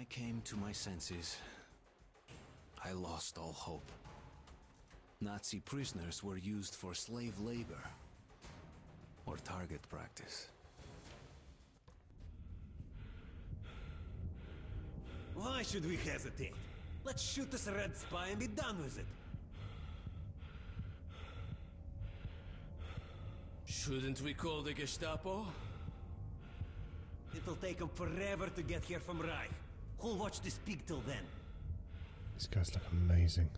I came to my senses, I lost all hope. Nazi prisoners were used for slave labor or target practice. Why should we hesitate? Let's shoot this red spy and be done with it. Shouldn't we call the Gestapo? It'll take him forever to get here from Reich. Who'll watch this pig till then? These guys look amazing.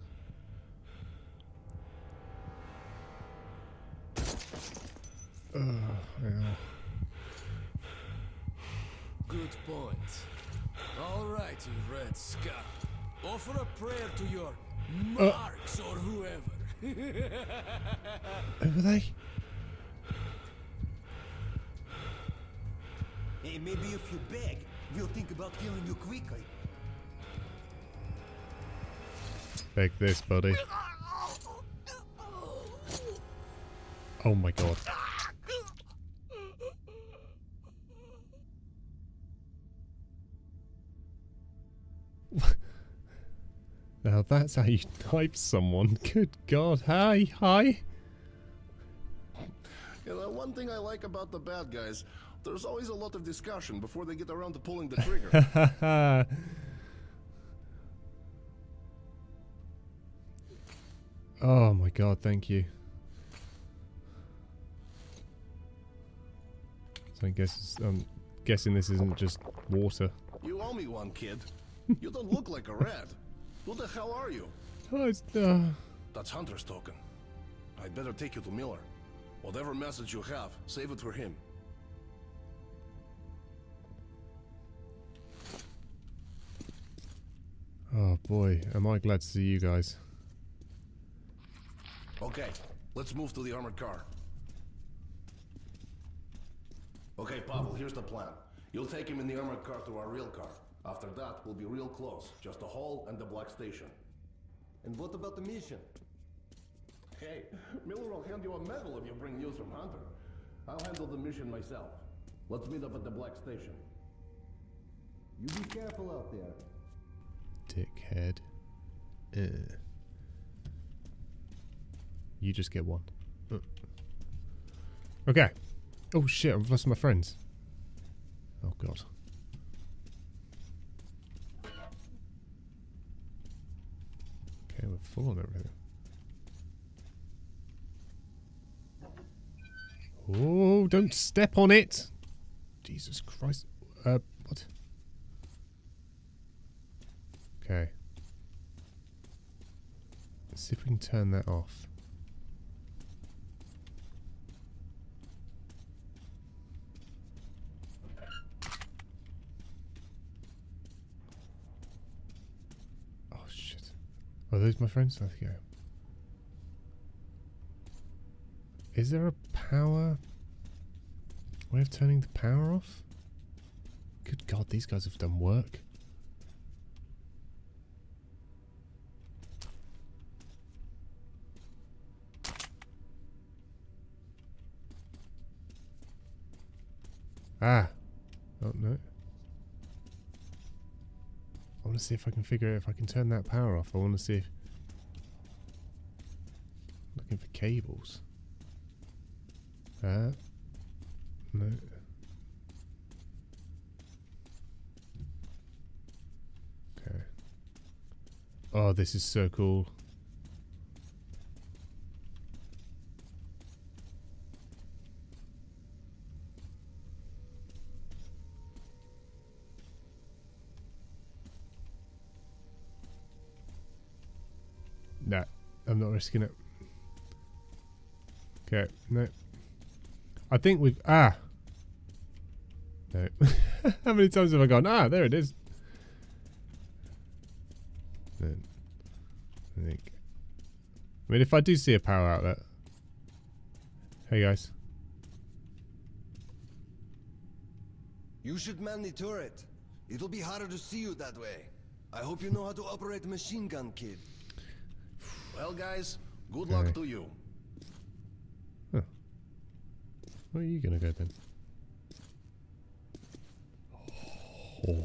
Yeah. Good point. All right, you red scum. Offer a prayer to your marks or whoever. Who were they? Hey, maybe if you beg, we'll think about killing you quickly. Beg this, buddy. Oh my god. Now that's how you type someone. Good god. Hi. Yeah, the one thing I like about the bad guys, there's always a lot of discussion before they get around to pulling the trigger. Oh my god, thank you. So I guess I'm guessing this isn't just water. You owe me one, kid. You don't look like a rat. Who the hell are you? Oh, it's, that's Hunter's token. I'd better take you to Miller. Whatever message you have, save it for him. Oh boy, am I glad to see you guys. Okay, let's move to the armored car. Okay, Pavel, here's the plan. You'll take him in the armored car to our real car. After that, we'll be real close. Just the hall and the black station. And what about the mission? Hey, Miller will hand you a medal if you bring news from Hunter. I'll handle the mission myself. Let's meet up at the black station. You be careful out there. Dickhead. Ugh. You just get one. Ugh. Okay. Oh shit, I've lost my friends. Oh god. Okay, we're full on everything. Oh, don't step on it! Jesus Christ. What? Okay. Let's see if we can turn that off. Oh shit. Are those my friends? Let's go. Is there a power way of turning the power off? Good god, these guys have done work. Ah! Oh no. I want to see if I can figure out if I can turn that power off. I want to see if... Looking for cables. No. Okay. Oh, this is so cool. Nah, I'm not risking it. Okay, no. I think we've... Ah! No. How many times have I gone? Ah, there it is. Then, I think... I mean, if I do see a power outlet... Hey, guys. You should man the turret. It'll be harder to see you that way. I hope you know how to operate machine gun, kid. Well, guys, good luck to you. Huh. Where are you gonna go then? Oh.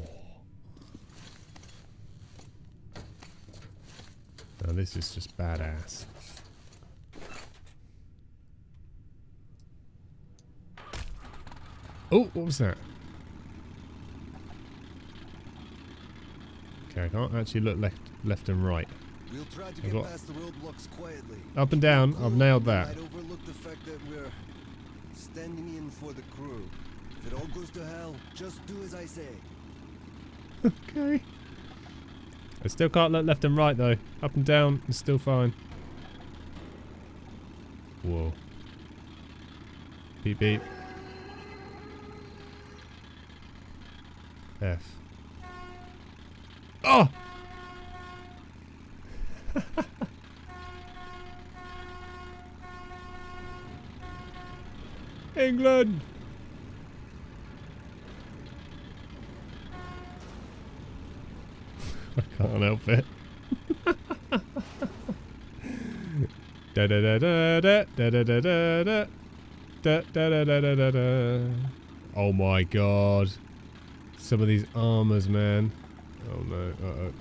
this is just badass. Oh, what was that? Okay, I can't actually look left and right. We'll try to get past the roadblocks quietly. Up and down, I've nailed that. I'd overlook the fact that we're standing in for the crew. If it all goes to hell, just do as I say. Okay. I still can't look left and right though. Up and down is still fine. Whoa. Beep beep. F. Oh! England! I can't help it. Da da da da da da da da da da da da da da da da. Oh my god. Some of these armors, man. Oh no. Uh-oh.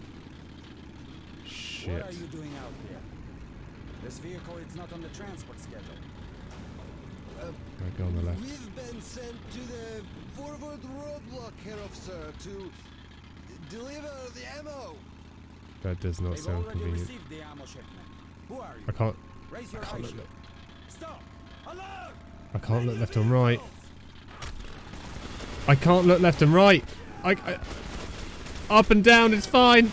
Shit. What are you doing out here? This vehicle is not on the transport schedule. I go on the left. We've been sent to the forward roadblock here, officer, to deliver the ammo. That does not sound convenient. Who are you? I can't look left. Stop. Alert! I can't look left and right. I can't look left and right. I up and down is fine.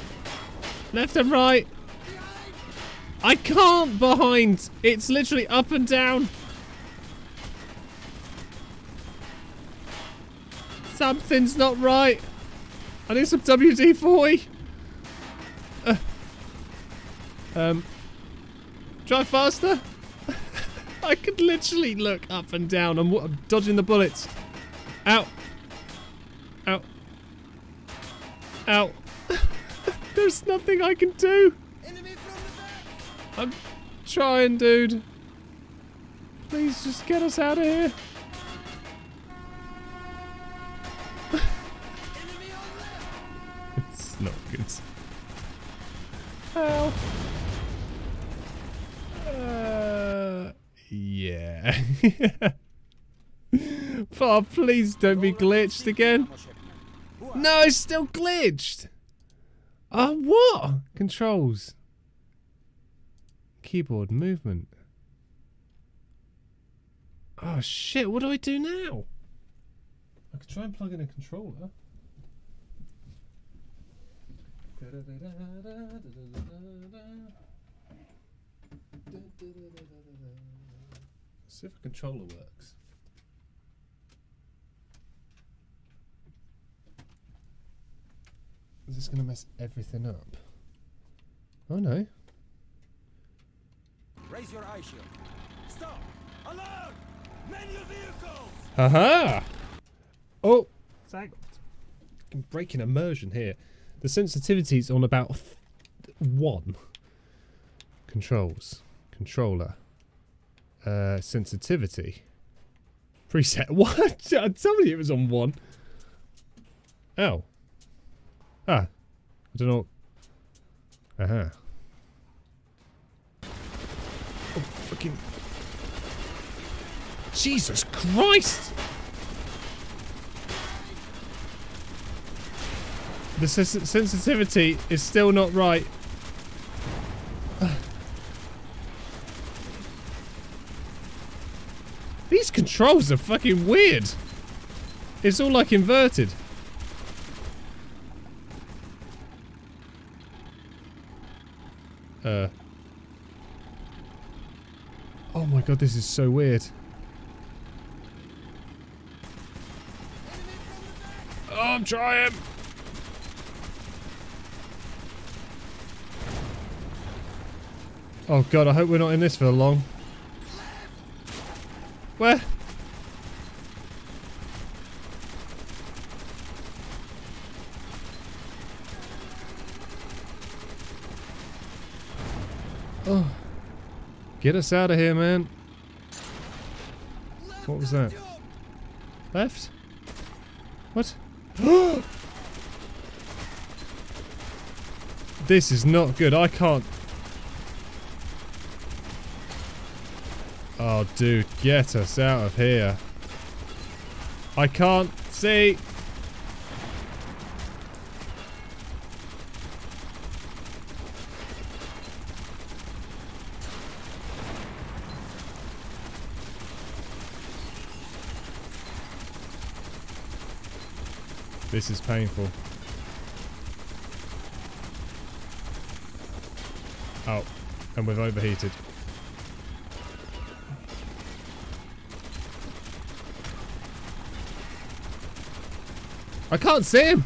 Left and right. I can't behind. It's literally up and down. Something's not right. I need some WD-40. Drive faster. I could literally look up and down. I'm dodging the bullets. Ow. Ow. Ow. There's nothing I can do. Enemy from the back. I'm trying, dude. Please just get us out of here. Enemy on left. It's not good. Ow. Yeah. Oh, please don't be glitched again. No, it's still glitched. What? Controls. Keyboard movement. Oh, shit. What do I do now? I could try and plug in a controller. Let's see if a controller works. Is this going to mess everything up? Oh no. Raise your eye shield. Stop. Alert. Man your vehicles. Haha. Oh. Thank. I'm breaking immersion here. The sensitivity's on about one. Controls. Controller. Sensitivity. Preset. What? Somebody it was on one. Oh. Ah, I don't know. Uh-huh. Oh, fucking... Jesus Christ! The sensitivity is still not right. These controls are fucking weird. It's all like inverted. Oh my god, this is so weird. Oh, I'm trying. Oh god, I hope we're not in this for long. Where? Oh, get us out of here, man. What was that? Left? What? This is not good. I can't. Oh, dude, get us out of here. I can't see. This is painful. Oh, and we've overheated. I can't see him.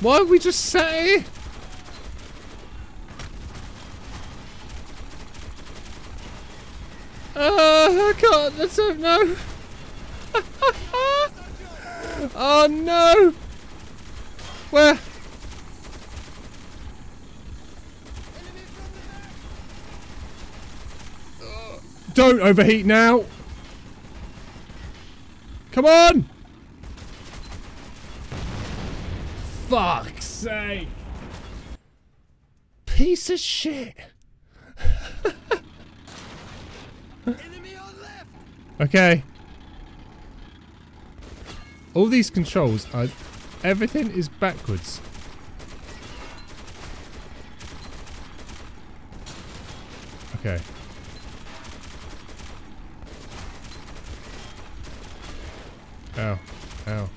Why have we just sat here? I can't. I don't know. Oh no! Where? Don't overheat now. Come on! Fuck's sake! Piece of shit! Enemy on left. Okay. All these controls are... everything is backwards. Okay. Ow. Ow.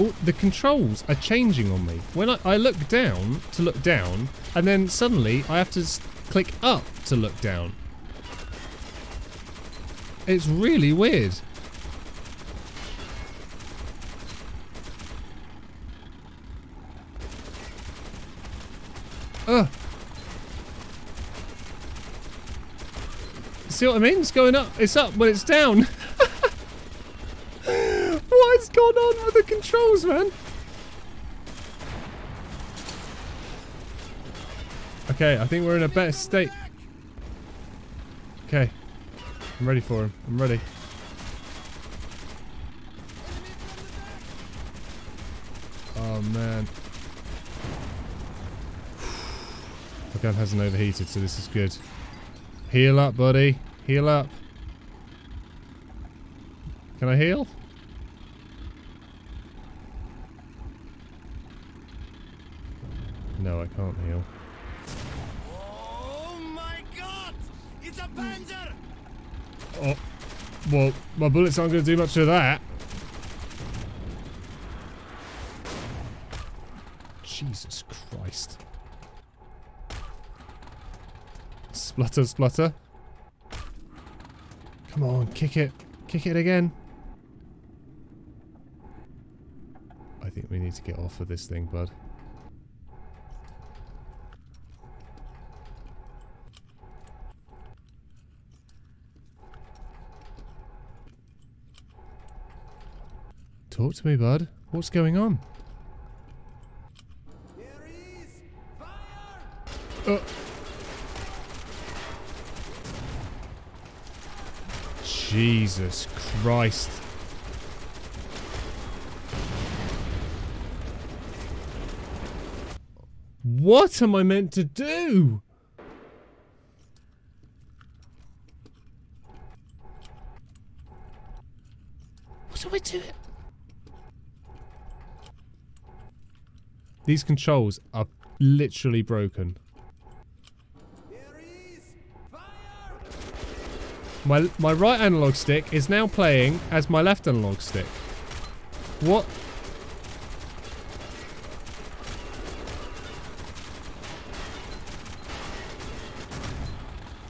Oh, the controls are changing on me. When I look down to look down, and then suddenly I have to click up to look down. It's really weird. Ugh. See what I mean? It's going up. It's up when it's down. What's going on with the controls, man? Okay, I think we're in a better state. Okay. I'm ready for him. I'm ready. Oh, man. The gun hasn't overheated, so this is good. Heal up, buddy. Heal up. Can I heal? No, I can't heal. Oh, my God! It's a panzer! Oh, well, my bullets aren't going to do much of that. Jesus Christ. Splutter, splutter. Come on, kick it. Kick it again. I think we need to get off of this thing, bud. Talk to me, bud. What's going on? There is fire! Jesus Christ. What am I meant to do? What do I do? These controls are literally broken. There is fire! My right analog stick is now playing as my left analog stick. What?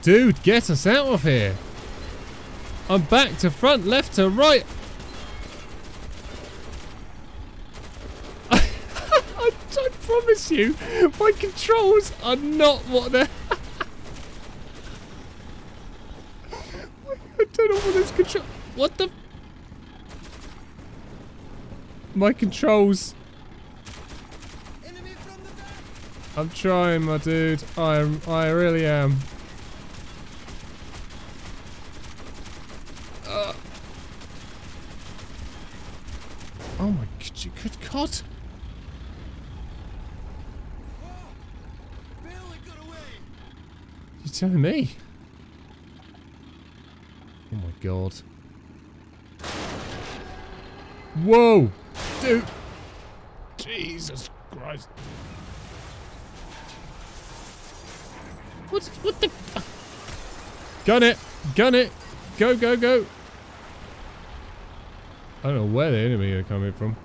Dude, get us out of here. I'm back to front, left to right. You, my controls are not what they're. I don't know what this control. What the? My controls. Enemy from the back. I'm trying, my dude. I really am. Oh my good God. telling me? Oh my god. Whoa! Dude! Jesus Christ. What the fuck? Gun it! Gun it! Go, go, go! I don't know where the enemy are coming from.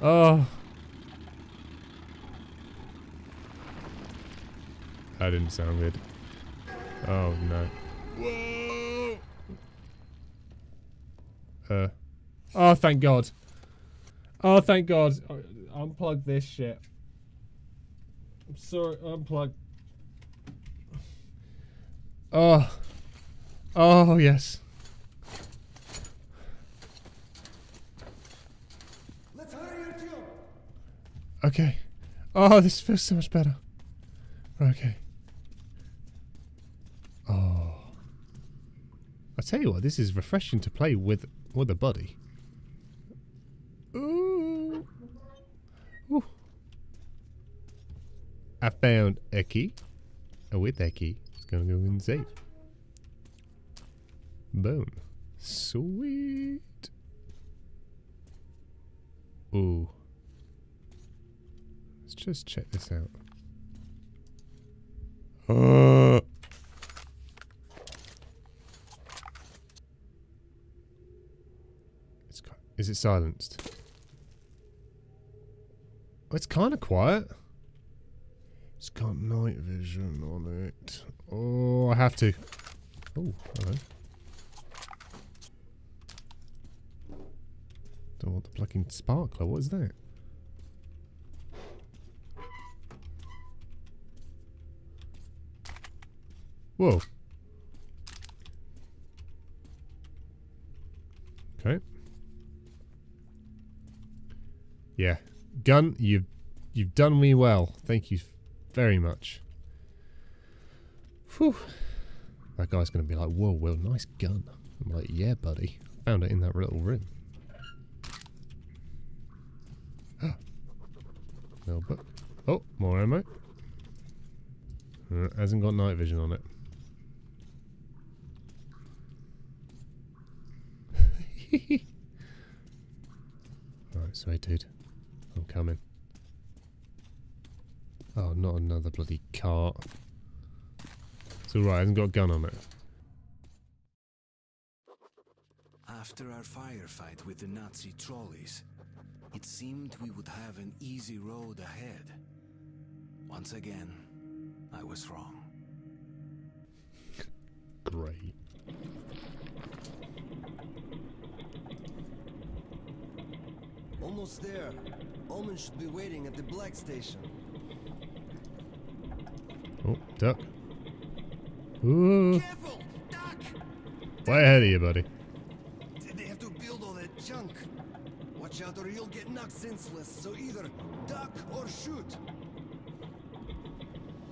Oh. That didn't sound good. Oh, no. Whoa! Oh, thank God. Oh, thank God. Unplug this shit. I'm sorry, unplug. Oh. Oh, yes. Let's hurry, Artyom. Okay. Oh, this feels so much better. Okay. Oh. I tell you what, this is refreshing to play with a buddy. Ooh. Ooh. I found a key. And with that key, it's gonna go in the safe. Boom. Sweet. Ooh. Let's just check this out. It's is it silenced? Oh, it's kind of quiet. It's got night vision on it. Oh, I have to. Oh, hello. Don't want the plucking sparkler. What is that? Whoa. Okay. Yeah. Gun, you've done me well. Thank you very much. Whew. That guy's gonna be like, whoa, Will, nice gun. I'm like, yeah, buddy. Found it in that little room. No book. Oh, more ammo. Hasn't got night vision on it. Alright, sorry dude. I'm coming. Oh, not another bloody cart. It's alright, hasn't got a gun on it. After our firefight with the Nazi trolleys, it seemed we would have an easy road ahead. Once again, I was wrong. Great. Almost there. Omen should be waiting at the black station. Oh, duck. Ooh. Careful, duck! Way ahead of you, buddy. They have to build all that junk. Watch out or you'll get knocked senseless, so either duck or shoot.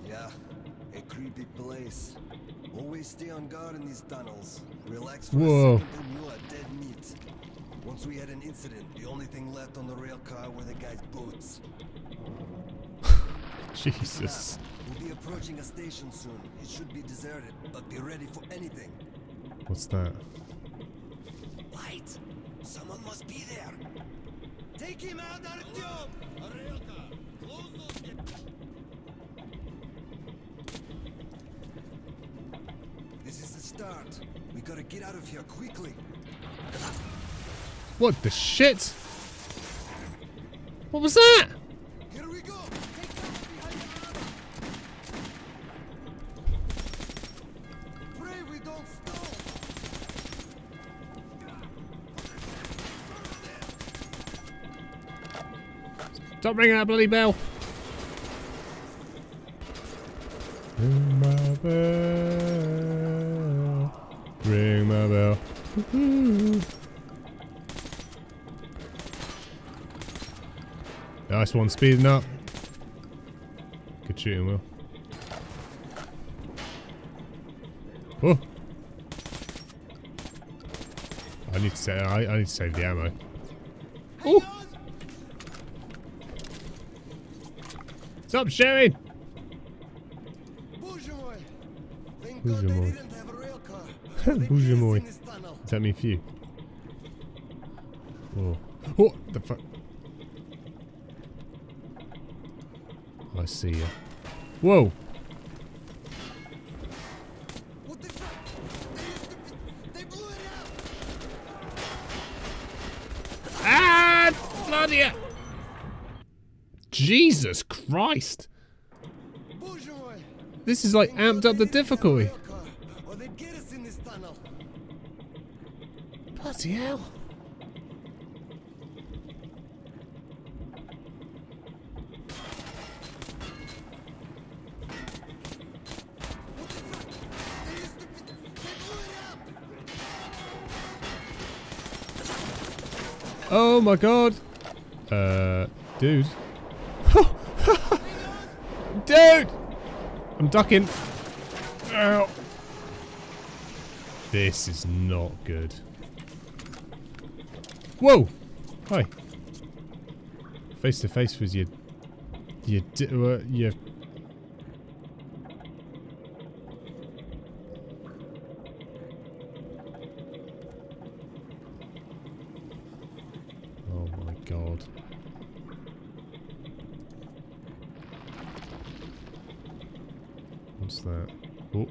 Yeah, a creepy place. Always stay on guard in these tunnels. Relax for a second and you are dead meat. Once we had an incident, the only thing left on the rail car were the guy's boots. Jesus. Now, we'll be approaching a station soon. It should be deserted, but be ready for anything. What's that? Light! Someone must be there. Take him out, Artyom! This is the start. We gotta get out of here quickly. What the shit? What was that? Here we go. Take that. Pray we don't stall. Stop ringing that bloody bell. Ring my bell. Ring my bell. Nice one, speeding up. Good shooting, Will. Oh! I need to save. I need to save the ammo. Oh! Stop sharing! Bouge moi. Does that mean few? Oh. Oh, the fuck. I see you. Whoa! What the fuck? They blew it up! Ah! Bloody hell! Jesus Christ! This is like amped up the difficulty. Bloody hell! Oh my god! Dude. Dude! I'm ducking. Ow. This is not good. Whoa! Hi. Face to face with your... Your... God. What's that? Oh.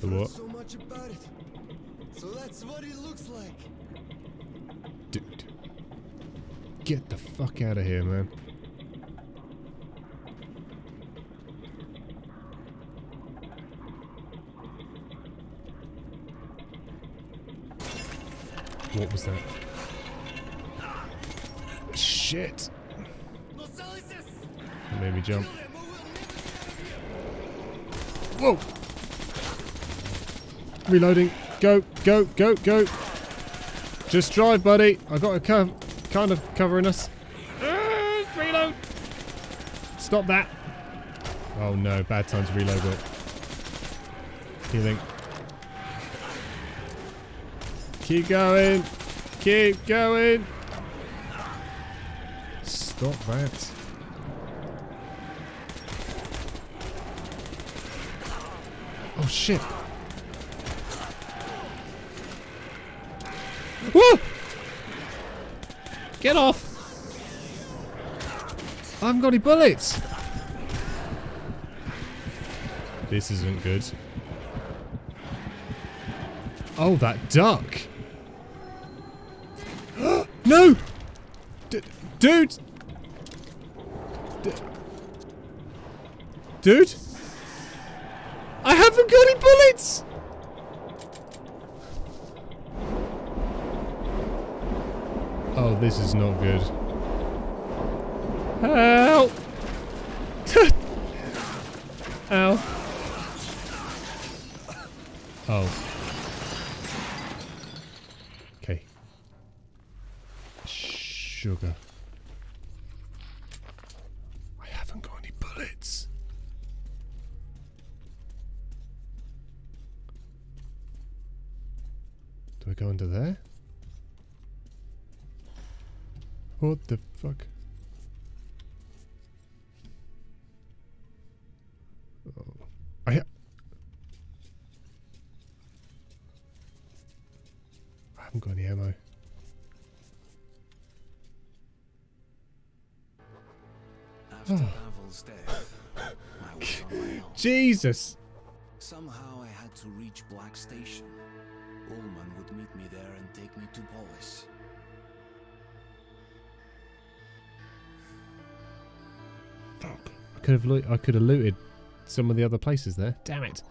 The what? So much about it. So that's what it looks like. Dude. Get the fuck out of here, man. What was that? Shit! It made me jump. Whoa! Reloading. Go, go, go, go! Just drive, buddy. I got a kind of covering us. Reload. Stop that! Oh no! Bad time to reload it. Healing. Keep going! Keep going! Stop that. Oh shit! Woo! Get off! I haven't got any bullets! This isn't good. Oh, that duck! No! Dude! Dude? I haven't got any bullets! Oh, this is not good. Help! Ow. Oh. Sugar. I haven't got any bullets. Do I go under there? What the fuck? Oh. I haven't got any ammo. Pavel's death, I was on my own. Jesus! Somehow I had to reach Black Station. Ullman would meet me there and take me to Polis. Fuck! I could have looted some of the other places there. Damn it!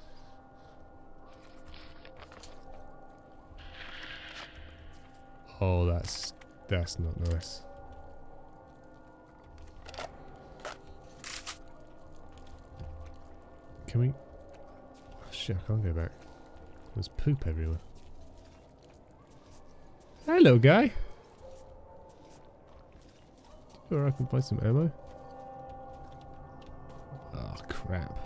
Oh, that's not nice. Can we? Oh, shit, I can't go back. There's poop everywhere. Hello, guy. Or I can find some ammo. Oh crap.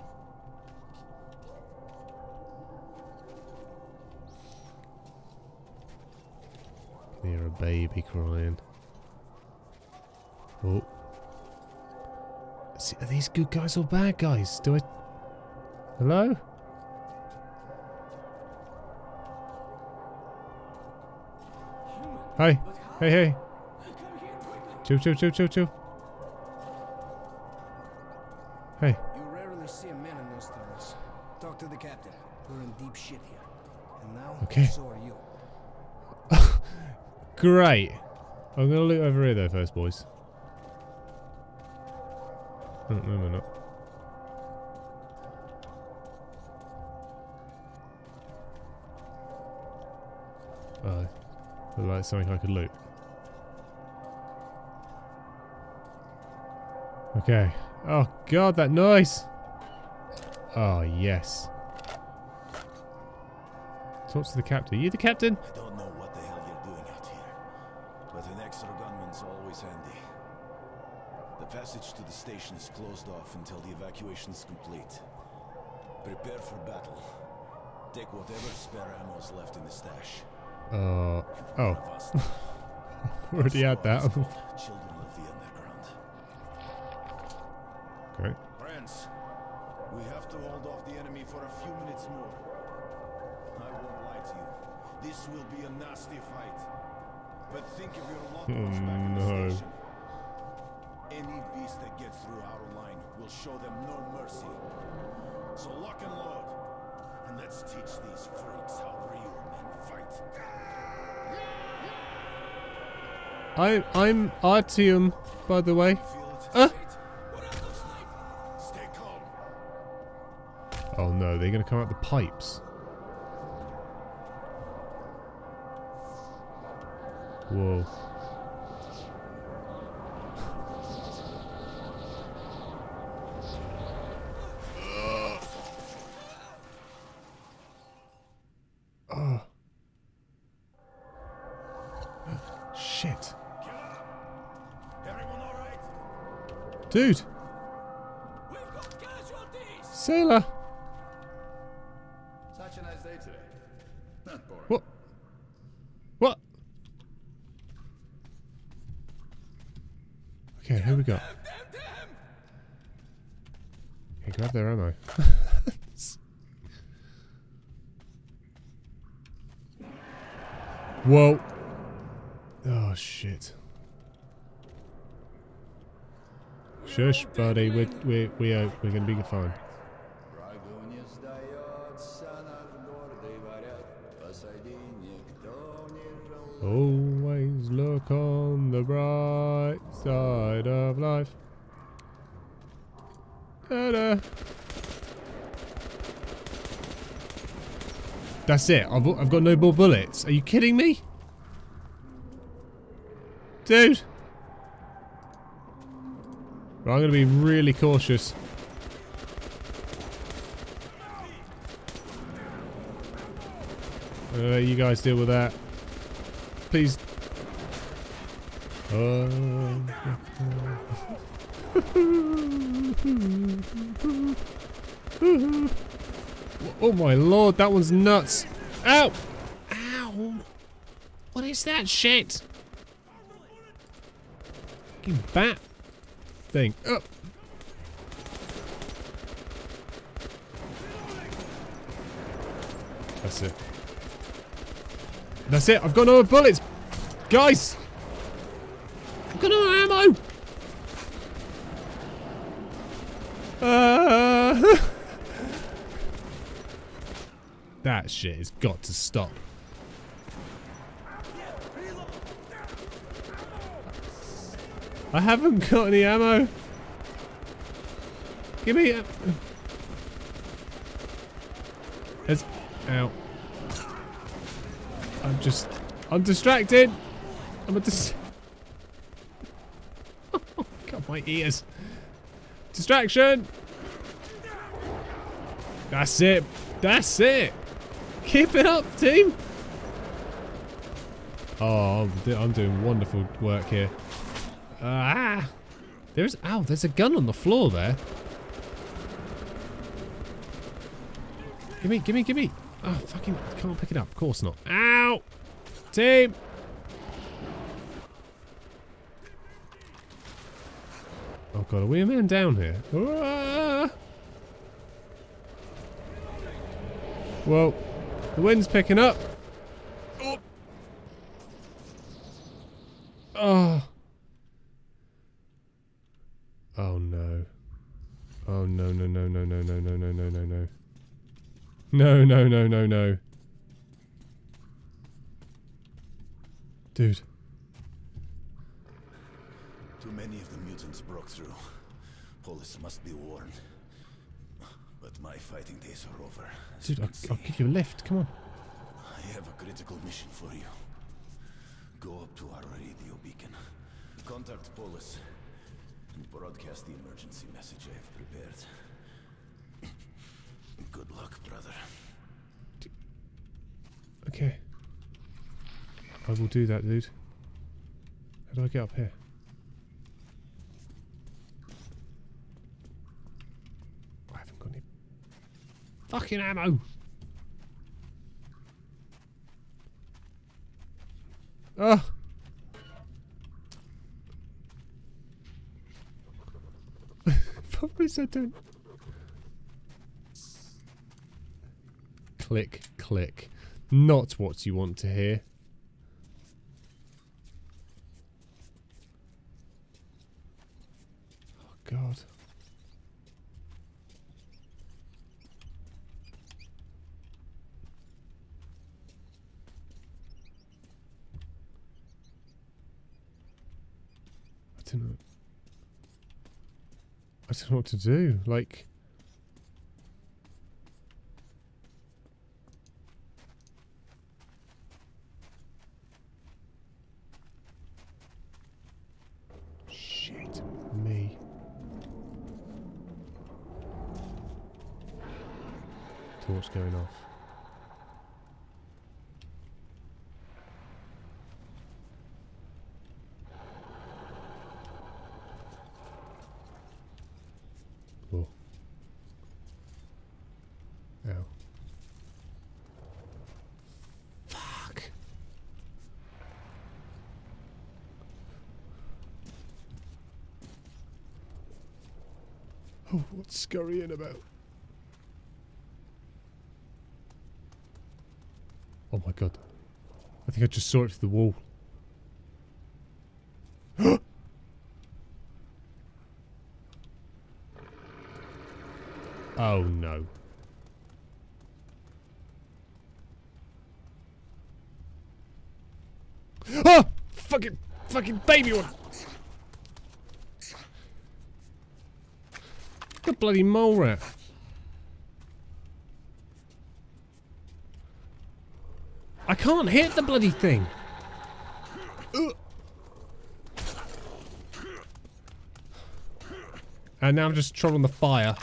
Hear a baby crying. Oh. Are these good guys or bad guys? Do I... Hello? Hi. Hey, hey. Chill, chill, chill, chill, chill. Hey. You rarely see a man in those tunnels. Talk to the captain. We're in deep shit here. And now, okay. So are you. Great. I'm gonna loot over here though first, boys. No, we're not. Looked like something I could loot. Okay. Oh god, that noise! Oh yes. Talk to the captain. Are you the captain? I don't know what the hell you're doing out here, but an extra gunman's always handy. The passage to the station is closed off until the evacuation is complete. Prepare for battle. Take whatever spare ammo's left in the stash. Oh. Already had that. Children of the underground. Okay. Friends, we have to hold off the enemy for a few minutes more. I won't lie to you. This will be a nasty fight. But think of your long watch back in the station. Any beast that gets through our line will show them no mercy. So lock and load, and let's teach these freaks how real men fight. I'm Artyom, by the way. Stay calm. Oh no, they're gonna come out the pipes. Whoa. Dude! We've got casualties! Sailor! Such a nice day today. Not boring. What? What? Okay, who we got? Okay, grab their ammo. Whoa. Oh, shit. Shush, buddy. We're gonna be fine. Always look on the bright side of life. That's it. I've got no more bullets. Are you kidding me, dude? But I'm going to be really cautious. I'm going to let you guys deal with that. Please. Oh. Oh my lord, that one's nuts. Ow! Ow! What is that shit? Fucking bat. Thing. Oh. That's it. That's it. I've got no more bullets, guys. I've got no ammo. That shit has got to stop. I haven't got any ammo. Give me a... It's... Ow. I'm just... I'm distracted. I'm a dis... Oh, God, my ears. Distraction. That's it. That's it. Keep it up, team. Oh, I'm doing wonderful work here. Ah! There's... Ow, there's a gun on the floor there. Gimme, gimme, gimme. Oh, fucking... Can't pick it up. Of course not. Ow! Team! Oh god, are we a man down here? Ah! Whoa. The wind's picking up. Oh. Oh. Oh no. Oh no no no no no no no no no no no. No no no no no. Dude. Too many of the mutants broke through. Polis must be warned. But my fighting days are over. Dude, I'll give you a lift. Come on. I have a critical mission for you. Go up to our radio beacon. Contact Polis. And broadcast the emergency message I have prepared. Good luck, brother. Okay. I will do that, dude. How do I get up here? I haven't got any fucking ammo! Ugh! Oh. What is that doing? Click, click. Not what you want to hear. Oh god. I don't know. I don't know what to do, like... Shit me. Torch going off. What's scurrying about? Oh my god. I think I just saw it through the wall. Oh no. Ah! Fucking baby one! The bloody mole rat. I can't hit the bloody thing. Ugh. And now I'm just trolling the fire.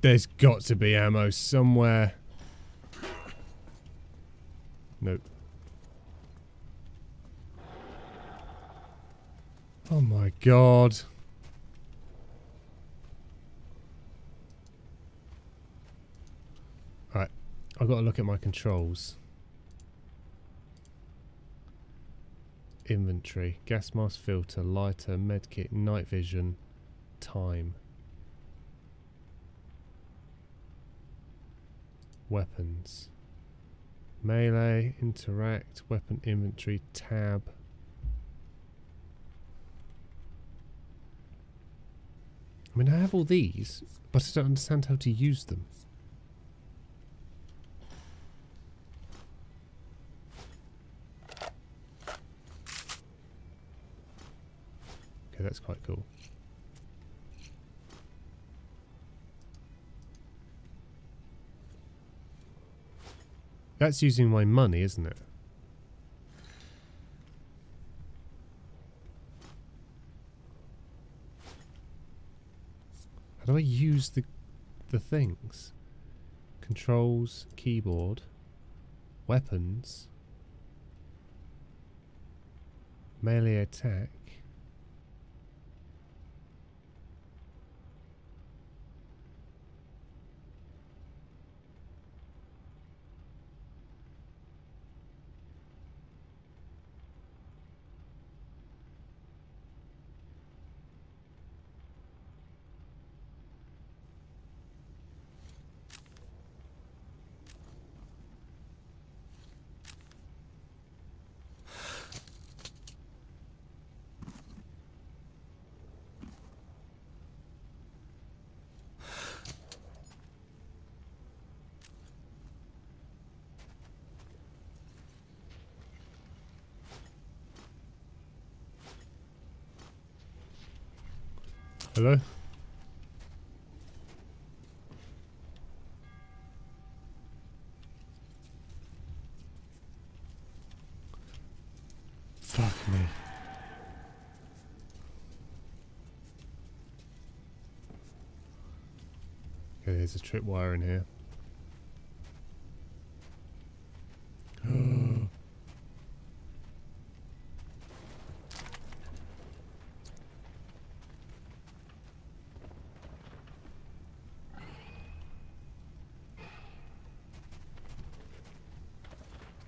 There's got to be ammo somewhere. Nope. Oh my god. Alright, I've got to look at my controls. Inventory, gas mask filter, lighter, medkit, night vision, time. Weapons. Melee, interact, weapon inventory, tab. I mean, I have all these, but I don't understand how to use them. Okay, that's quite cool. That's using my money, isn't it? How do I use the things? Controls, keyboard, weapons, melee attack. Hello? Fuck me. Okay, there's a tripwire in here.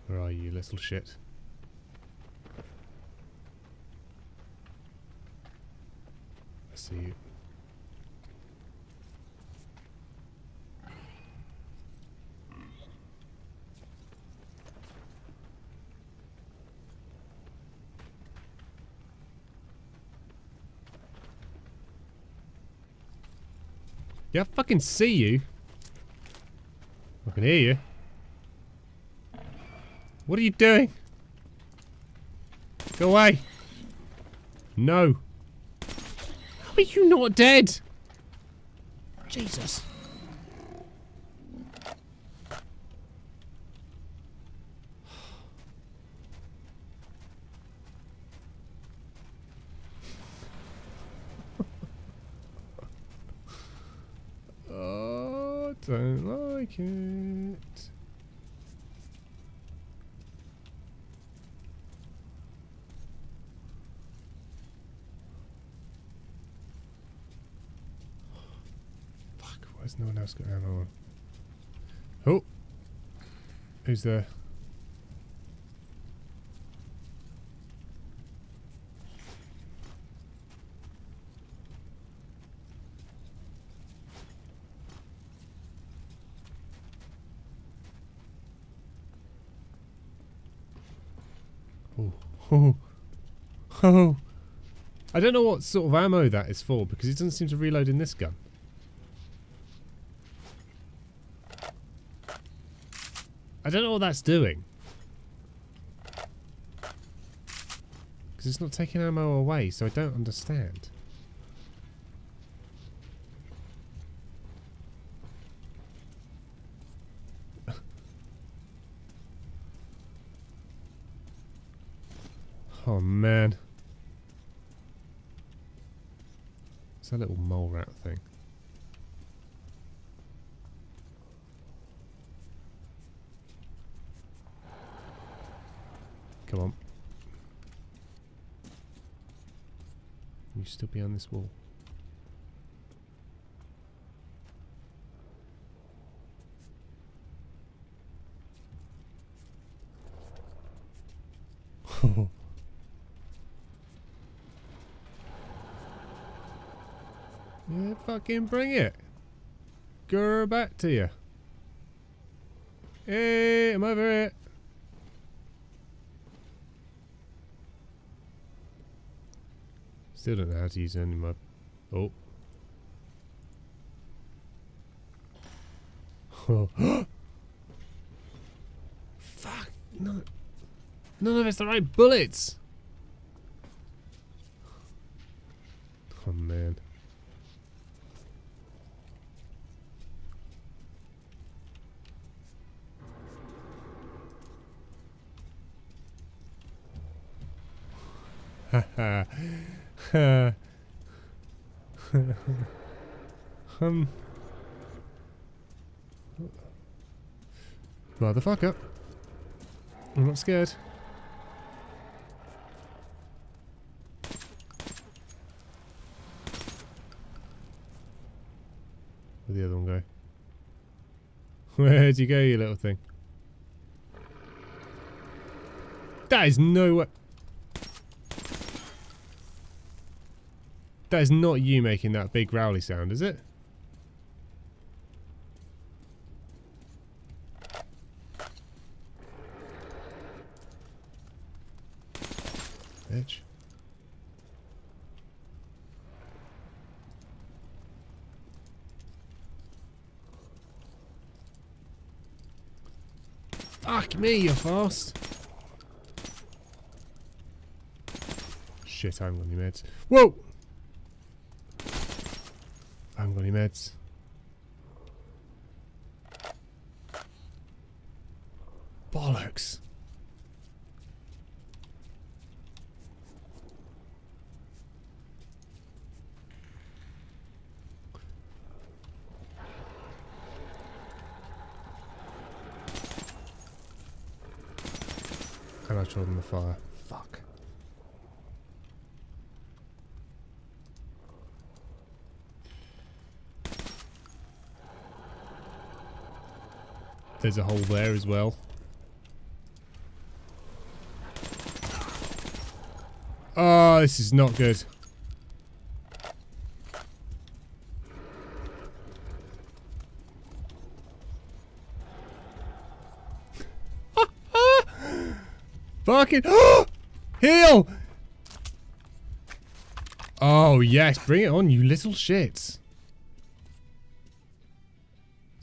Where are you, little shit? I see you. Yeah, I fucking see you. I can hear you. What are you doing? Go away! No! How are you not dead? Jesus! Oh, I don't like it. No one else got ammo on. Oh! Who's there? Oh. Oh. Oh. I don't know what sort of ammo that is for because it doesn't seem to reload in this gun. I don't know what that's doing. Because it's not taking ammo away, so I don't understand. Oh, man. It's a little mole rat thing. Come on. You still be on this wall. Yeah, fucking bring it. Go back to you. Hey, I'm over it. Still don't know how to use any of my... Oh. Oh. Fuck. None of it's the right bullets. Oh, man. Haha. Motherfucker. I'm not scared. Where'd the other one go? Where'd you go, you little thing? That is no way. That is not you making that big growly sound, is it? Bitch. Fuck me, you're fast. Shit, I haven't got any meds. Whoa! I'm gonna be nuts. Bollocks. And I shot in the fire. Fuck. There's a hole there as well. Oh, this is not good. Fucking heal! Oh yes, bring it on, you little shits.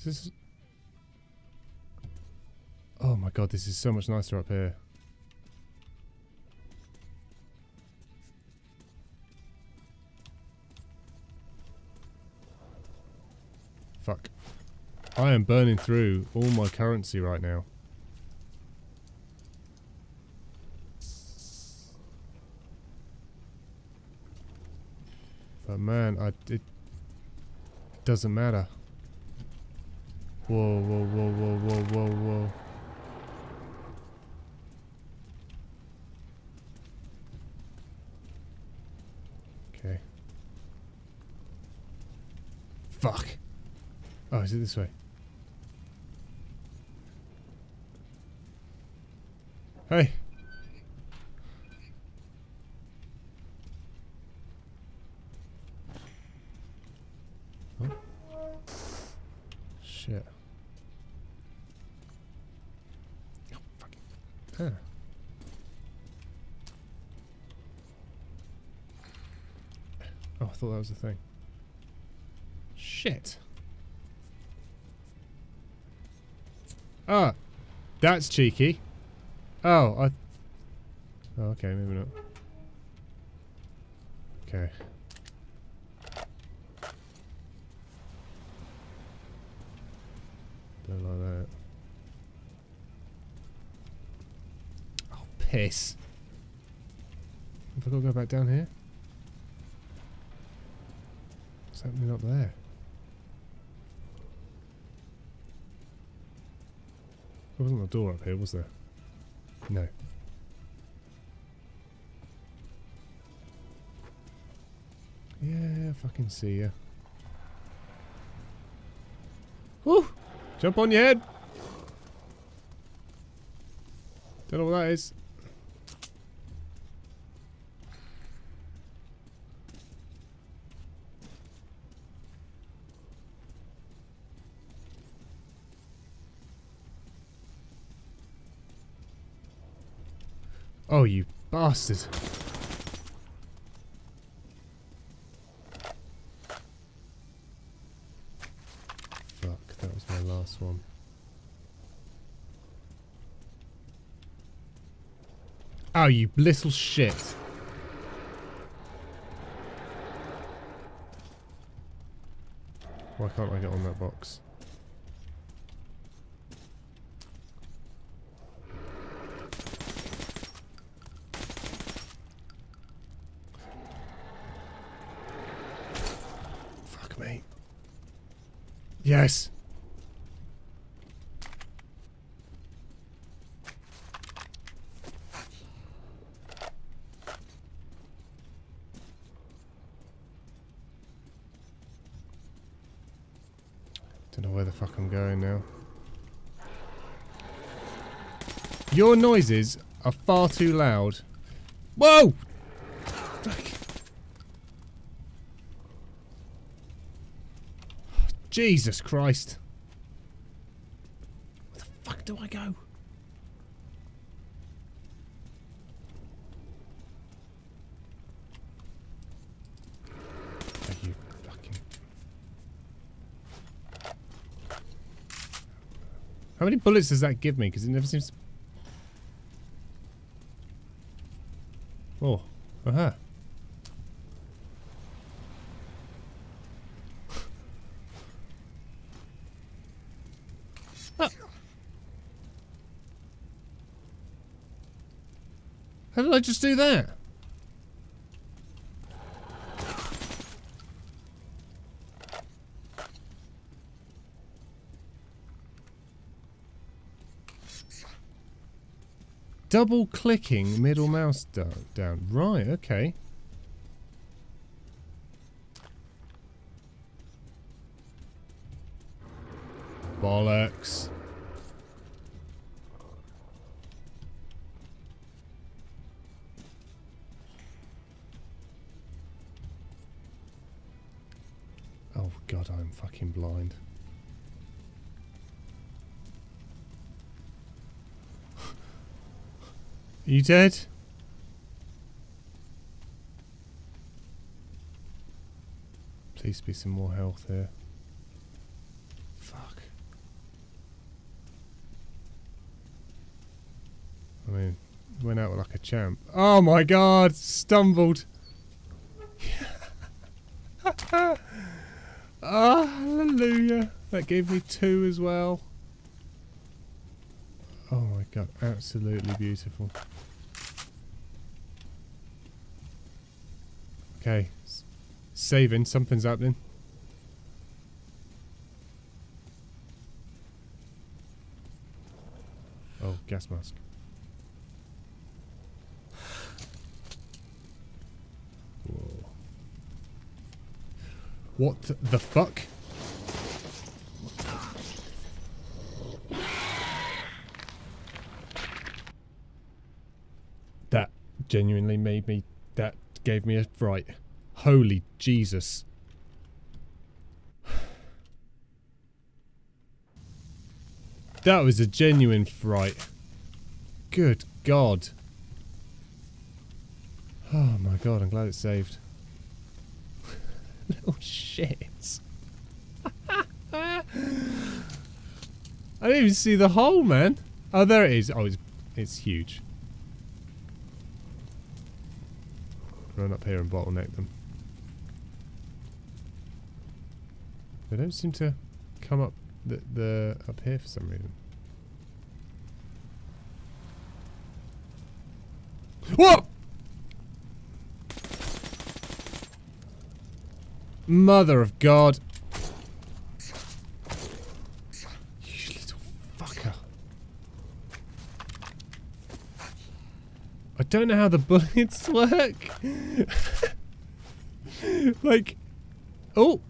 This. Oh my god, this is so much nicer up here. Fuck. I am burning through all my currency right now. But man, it doesn't matter. Whoa, whoa, whoa, whoa, whoa, whoa, whoa. Okay. Fuck. Oh, is it this way? Hey. Oh. Shit. Oh, fuck. Huh. Oh, I thought that was the thing. Shit. Ah, that's cheeky. Oh, oh, okay, maybe not. Okay. Don't like that. Oh, piss. Have I got to go back down here? What's happening up there? There wasn't a door up here, was there? No. Yeah, I fucking see ya. Woo! Jump on your head! Don't know what that is. Oh, you bastard. Fuck, that was my last one. Oh, you little shit. Why can't I get on that box? Yes. Don't know where the fuck I'm going now. Your noises are far too loud. Whoa! Jesus Christ. Where the fuck do I go? Are you fucking... How many bullets does that give me? Because it never seems to... Oh. Uh-huh. How did I just do that? Double clicking middle mouse down. Right, okay. Bollocks. Oh god, I'm fucking blind. Are you dead? Please be some more health here. Fuck. I mean, went out like a champ. Oh my god, stumbled. Ah, oh, hallelujah. That gave me 2 as well. Oh my god, absolutely beautiful. Okay, saving, something's happening. Oh, gas mask. Whoa. What the fuck? Genuinely made me, that gave me a fright. Holy Jesus. That was a genuine fright. Good God. Oh my God, I'm glad it's saved. Little shit. I didn't even see the hole, man. Oh, there it is. Oh, it's huge. Run up here and bottleneck them. They don't seem to come up the up here for some reason. What? Mother of God! You little fucker! I don't know how the bullets work. Like, oh.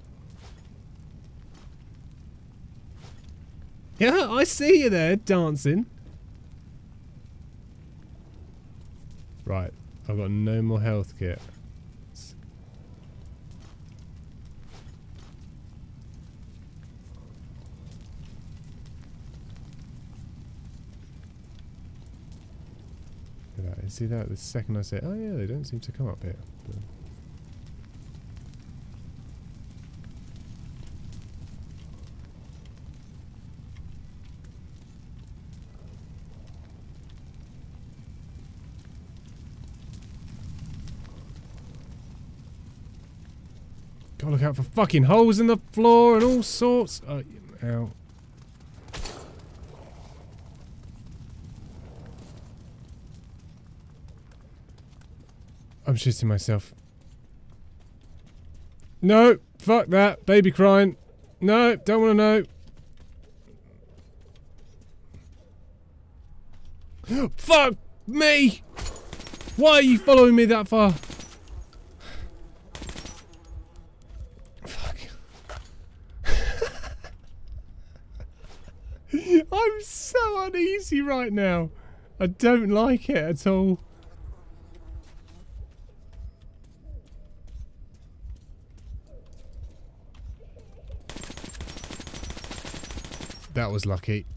Yeah, I see you there dancing. Right, I've got no more health kit. See that? The second I say, oh yeah, they don't seem to come up here. But gotta look out for fucking holes in the floor and all sorts. Oh, ow. I'm shitting myself. No, fuck that. Baby crying. No, don't want to know. Fuck me! Why are you following me that far? Fuck. I'm so uneasy right now. I don't like it at all. That was lucky.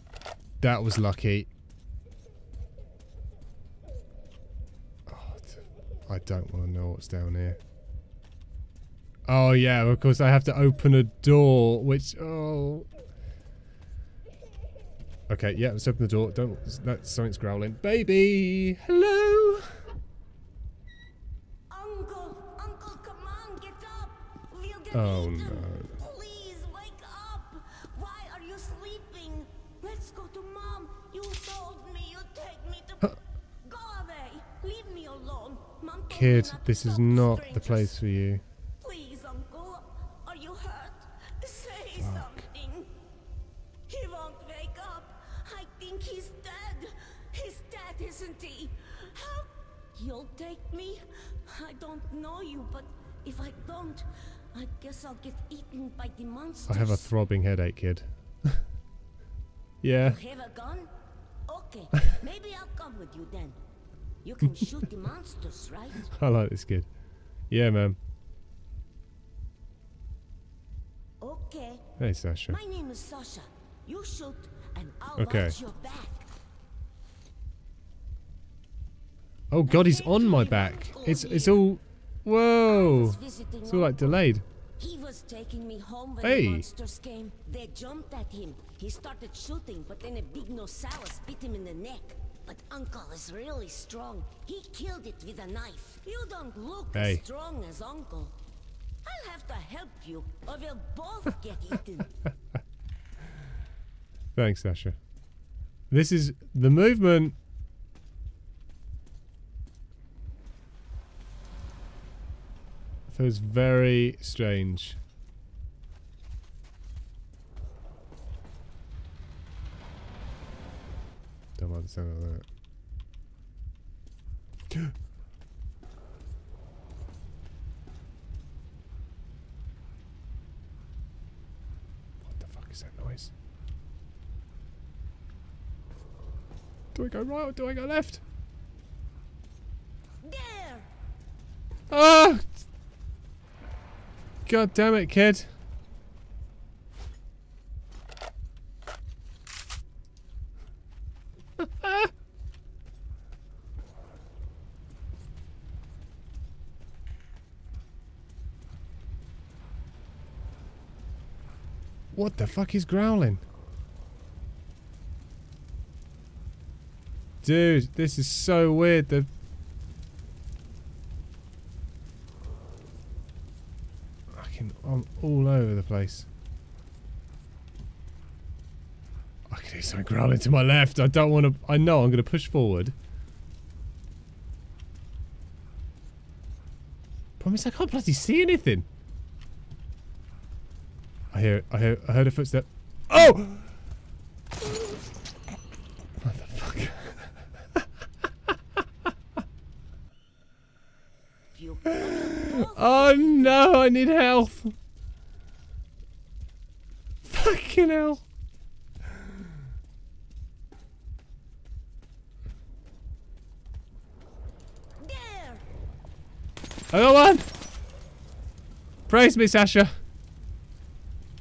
That was lucky. Oh, I don't want to know what's down here. Oh yeah, of course I have to open a door, which, oh. Okay, yeah, let's open the door. Don't, that's, something's growling. Baby, hello. Uncle, uncle, come on, get up. We'll get oh eaten. No. Go to mom. You told me you'd take me to... Go away. Leave me Kid, this is not the place for you. Please, Uncle. Are you hurt? Say something. He won't wake up. I think he's dead. He's dead, isn't he? Help! You'll take me? I don't know you, but if I don't, I guess I'll get eaten by the monsters. I have a throbbing headache, kid. Yeah. You have a gun? Okay, maybe I'll come with you then. You can shoot the monsters, right? I like this kid. Yeah, man. Okay. Hey, Sasha. My name is Sasha. You shoot, and I'll watch your back. Oh God, he's on my back. It's all. Whoa! It's all like delayed. He was taking me home when the monsters came. They jumped at him. He started shooting, but then a big Nosawas bit him in the neck. But Uncle is really strong. He killed it with a knife. You don't look as strong as Uncle. I'll have to help you, or we'll both get eaten. Thanks, Sasha. This is the movement. It was very strange. Don't mind the sound of that. What the fuck is that noise? Do I go right or do I go left? There. Ah! God damn it, kid. What the fuck is growling? Dude, this is so weird. The I'm all over the place. I can hear something growling to my left. I don't want to. I know I'm going to push forward. Problem is, I can't bloody see anything. I hear it. I heard a footstep. Oh! Motherfucker. Oh no, I need health. Fucking hell. There. I got one. Praise me, Sasha.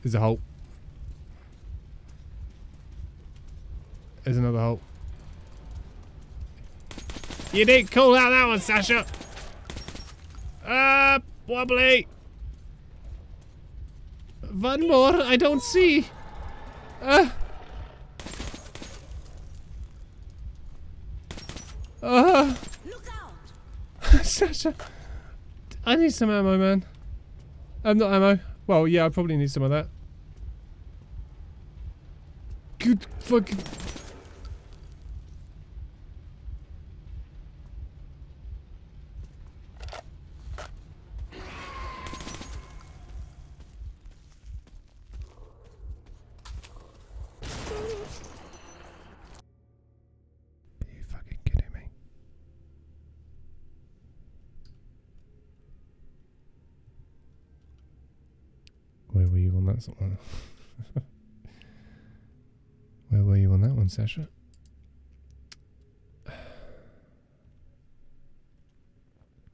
There's a hole. There's another hole. You didn't call out that one, Sasha. Wobbly. One more, I don't see. Look out. Sasha. I need some ammo, man. Not ammo. Well, yeah, I probably need some of that. Good fucking. Where were you on that one, Sasha?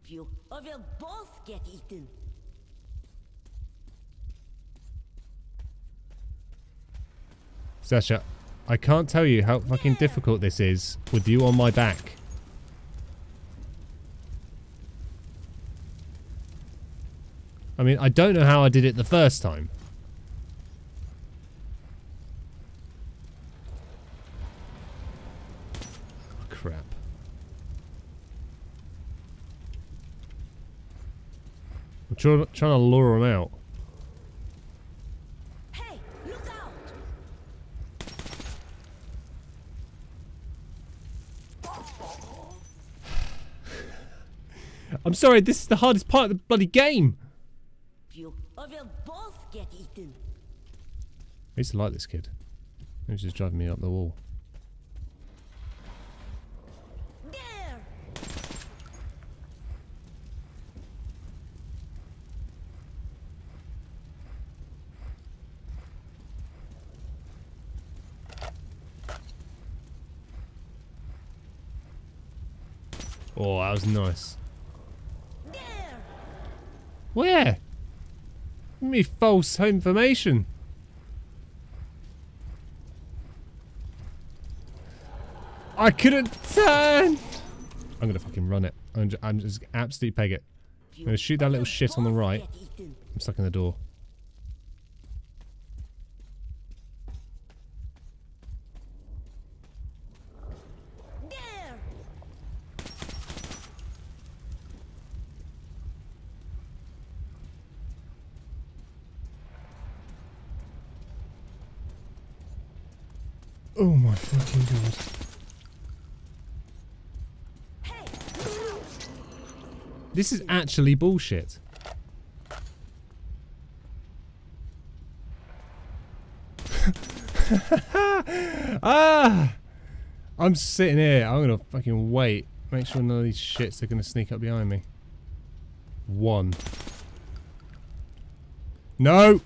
You or we'll both get eaten. Sasha, I can't tell you how fucking difficult this is with you on my back. I mean, I don't know how I did it the first time. Trying to lure him out. Hey, look out. I'm sorry, this is the hardest part of the bloody game. You will both get eaten. I used to like this kid. He was just driving me up the wall. There. Oh, that was nice. There. Where? Give me false information. I couldn't turn. I'm gonna fucking run it. I'm just absolutely peg it. I'm gonna shoot that little shit on the right. I'm stuck in the door. Oh my fucking god. This is actually bullshit. I'm sitting here. I'm gonna fucking wait. Make sure none of these shits are gonna sneak up behind me. One. No.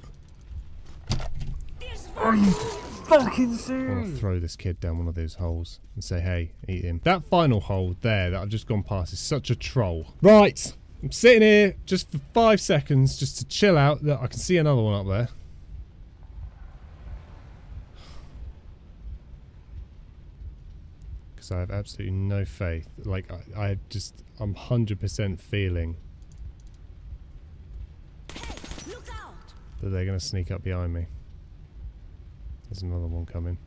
Are you fucking serious? I'm gonna throw this kid down one of those holes and say, hey, eat him. That final hole there that I've just gone past is such a troll. Right, I'm sitting here just for 5 seconds just to chill out. Look, I can see another one up there. Because I have absolutely no faith. Like, I'm 100% feeling that they're gonna sneak up behind me. There's another one coming.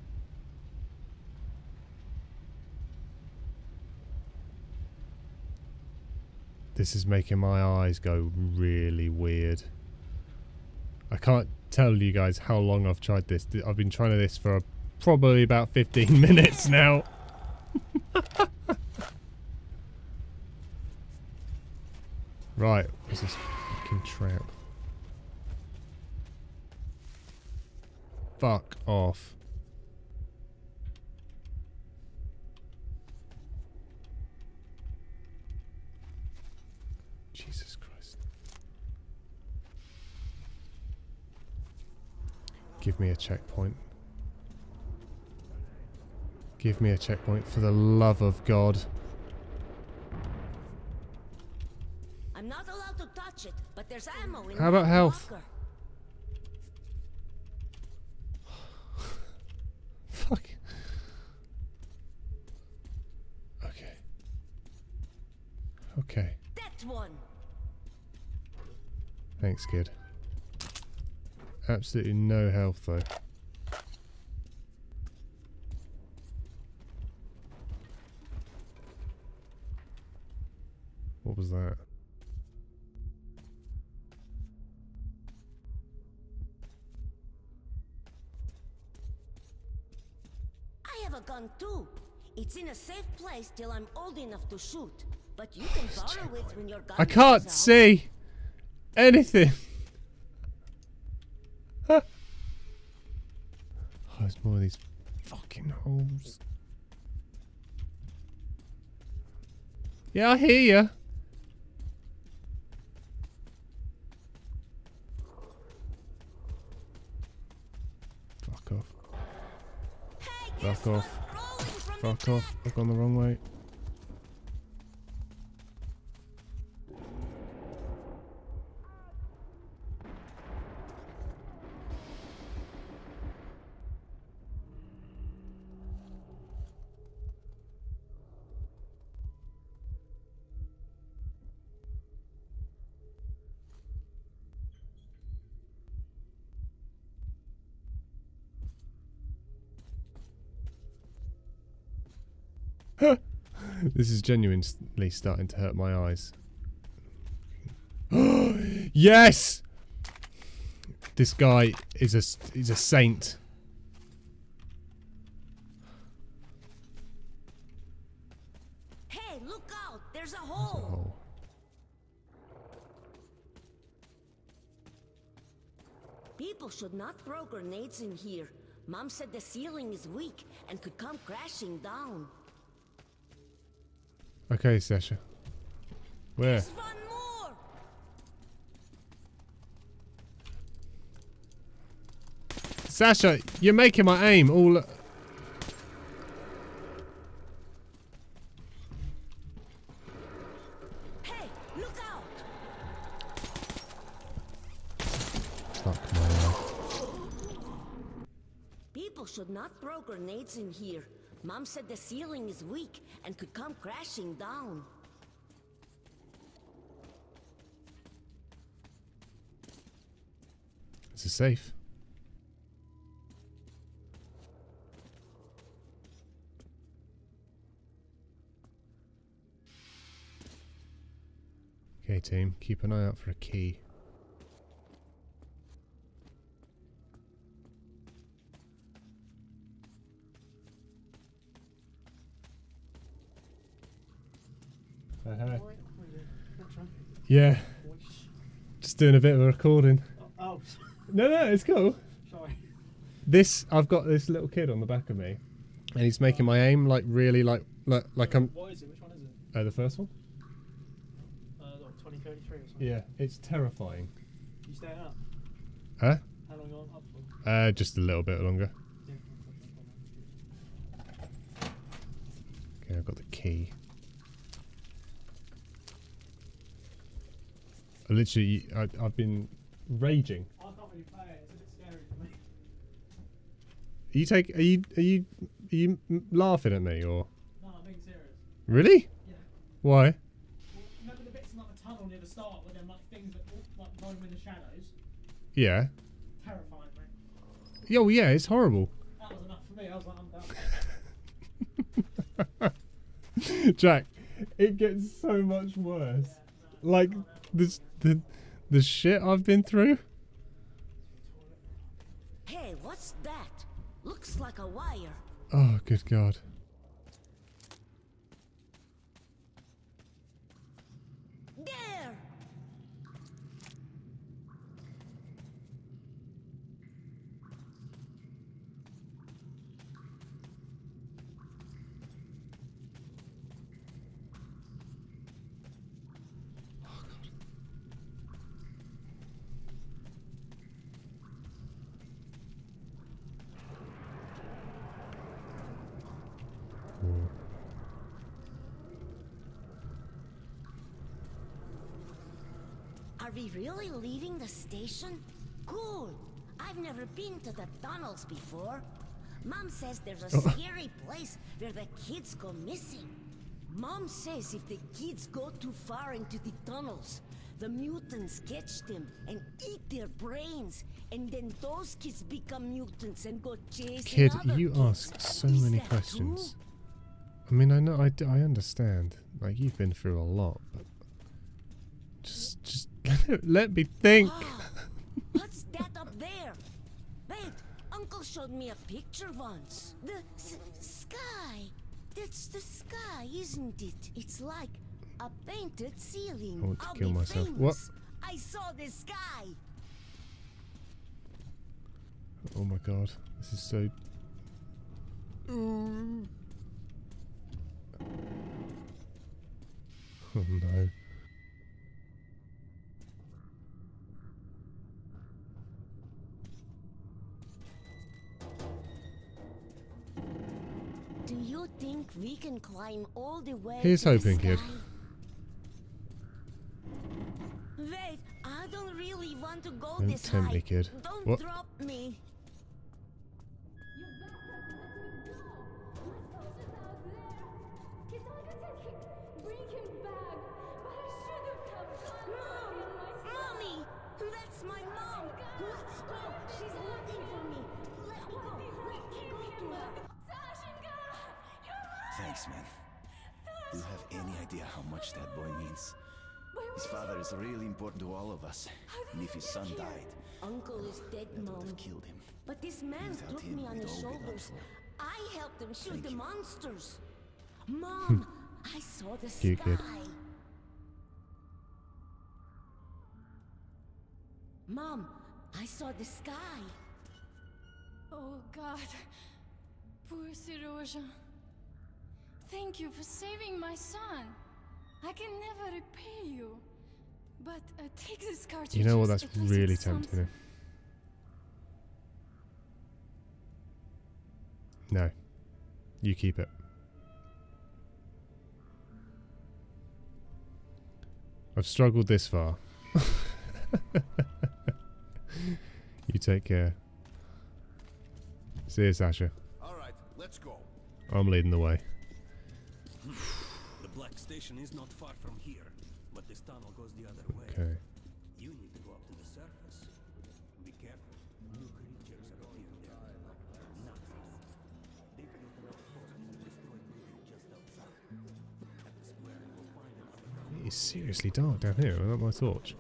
This is making my eyes go really weird. I can't tell you guys how long I've tried this. I've been trying this for probably about 15 minutes now. Right, what's this fucking trap? Fuck off. Jesus Christ. Give me a checkpoint. Give me a checkpoint for the love of God. I'm not allowed to touch it, but there's ammo in. How about health? Locker. Fuck. Okay. Okay. That one. Thanks, kid. Absolutely no health though. What was that? Too. It's in a safe place till I'm old enough to shoot, but you can borrow it when your gun. I can't see anything. Oh, there's more of these fucking holes. Yeah, I hear you. Fuck off. Fuck off. Fuck off, I've gone the wrong way. This is genuinely starting to hurt my eyes. Yes! This guy is a saint. Hey, look out! There's a hole. People should not throw grenades in here. Mom said the ceiling is weak and could come crashing down. Okay, Sasha. Where? There's one more. Sasha, you're making my aim all... Grenades in here. Mom said the ceiling is weak and could come crashing down. This is safe. Okay, team, keep an eye out for a key. Yeah, just doing a bit of a recording. Oh, no, it's cool. Sorry. This, I've got this little kid on the back of me, and he's making my aim like really like I'm. What is it? Which one is it? The first one. Like 2033 or something. Yeah, it's terrifying. You staying up? Huh? How long are you on up for? Just a little bit longer. Okay, I've got the key. Literally, I've been raging. I can't really play it. It's a bit scary for me. Are you laughing at me or? No, I'm being serious. Really? Yeah. Why? Well, remember the bits in like the tunnel near the start where there are like things that like roam in the shadows. Yeah. Terrifying, mate. Yeah, well, yeah, it's horrible. That was enough for me. I was like, I'm done. Jack, it gets so much worse. Yeah, no, like. The shit I've been through. Hey, what's that? Looks like a wire. Oh, good God. There. Are we really leaving the station? Cool! I've never been to the tunnels before. Mom says there's a scary place where the kids go missing. Mom says if the kids go too far into the tunnels, the mutants catch them and eat their brains, and then those kids become mutants and go chasing Kid, other you kids. Ask so Is many questions. True? I mean, I know, I understand. Like, you've been through a lot, but just let me think. Oh, what's that up there? Wait, Uncle showed me a picture once. The sky. That's the sky, isn't it? It's like a painted ceiling. I want to kill myself. What? I saw the sky. Oh my God, this is so. Oh no. Do you think we can climb all the way? Here's hoping, kid. Wait, I don't really want to go this high. Don't tempt me, kid. Don't drop me. Thanks, man. Do you have any idea how much that boy means? His father is really important to all of us. And if his son died, Uncle is dead, Mom. Killed him. But this man took me on his shoulders. I helped him shoot the monsters. Mom, I saw the sky. Mom, I saw the sky. Oh God, poor Sirozha. Thank you for saving my son. I can never repay you. But take this cartridge. You know what? That's really tempting. No, you keep it. I've struggled this far. You take care. See you, Sasha. All right, let's go. I'm leading the way. The black station is not far from here, but this tunnel goes the other way. Okay. You need to go up to the surface. Be careful. New creatures are all in there. Nazis. They built an outpost and destroyed building just outside. At the square, we'll find another. It is seriously dark down here without my torch.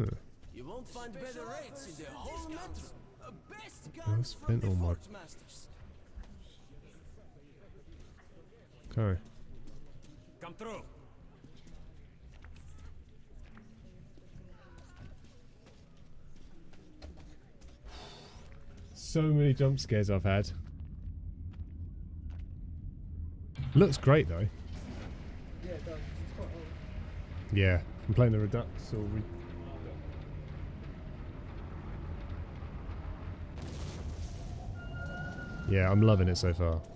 Huh. You won't find better rates in the whole metro. Best guns from the Forge Masters. Okay. Come through. So many jump scares I've had. Looks great though. Yeah, it does. It's quite old. Yeah, I'm playing the Redux or yeah, I'm loving it so far.